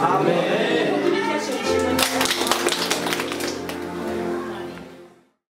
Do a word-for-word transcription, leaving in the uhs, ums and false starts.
Amen.